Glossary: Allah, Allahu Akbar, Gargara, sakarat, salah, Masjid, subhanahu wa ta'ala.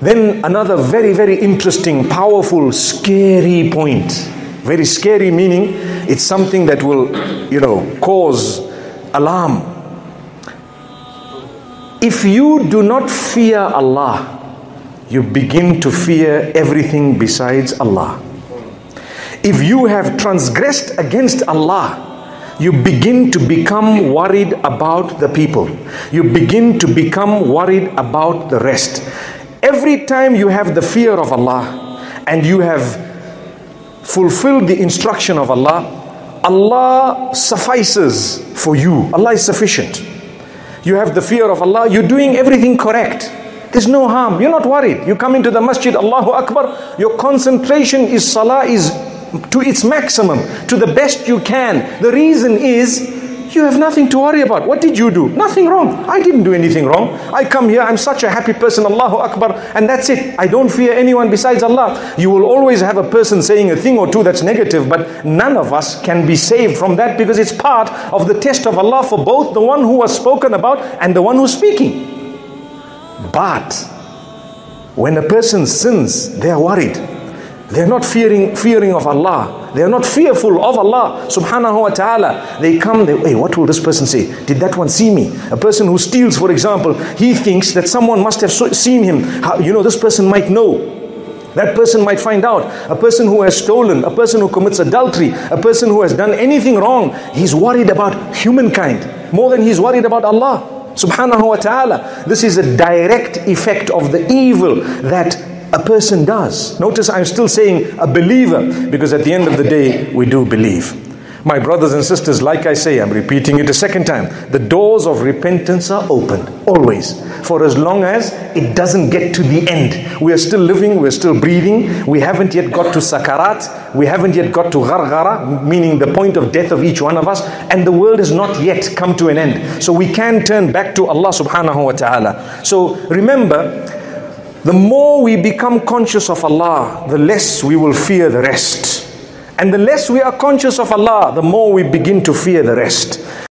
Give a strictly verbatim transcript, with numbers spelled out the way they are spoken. Then another very, very interesting, powerful, scary point. Very scary meaning it's something that will, you know, cause alarm. If you do not fear Allah, you begin to fear everything besides Allah. If you have transgressed against Allah, you begin to become worried about the people. You begin to become worried about the rest. Every time you have the fear of Allah and you have fulfilled the instruction of Allah, Allah suffices for you. Allah is sufficient. You have the fear of Allah, you're doing everything correct. There's no harm. You're not worried. You come into the masjid, Allahu Akbar, your concentration is salah is to its maximum, to the best you can. The reason is you have nothing to worry about. What did you do? Nothing wrong. I didn't do anything wrong. I come here, I'm such a happy person, Allahu Akbar, and that's it. I don't fear anyone besides Allah. You will always have a person saying a thing or two that's negative, but none of us can be saved from that because it's part of the test of Allah for both the one who was spoken about and the one who's speaking. But when a person sins, they are worried. They're not fearing, fearing of Allah. They're not fearful of Allah subhanahu wa ta'ala. They come, they, hey, what will this person say? Did that one see me? A person who steals, for example, he thinks that someone must have seen him. How, you know, this person might know. That person might find out. A person who has stolen, a person who commits adultery, a person who has done anything wrong, he's worried about humankind more than he's worried about Allah subhanahu wa ta'ala. This is a direct effect of the evil that a person does. Notice I'm still saying a believer, because at the end of the day, we do believe. My brothers and sisters, like I say, I'm repeating it a second time. The doors of repentance are open, always, for as long as it doesn't get to the end. We are still living, we're still breathing, we haven't yet got to sakarat, we haven't yet got to Gargara, meaning the point of death of each one of us, and the world has not yet come to an end. So we can turn back to Allah subhanahu wa ta'ala. So remember, the more we become conscious of Allah, the less we will fear the rest. And the less we are conscious of Allah, the more we begin to fear the rest.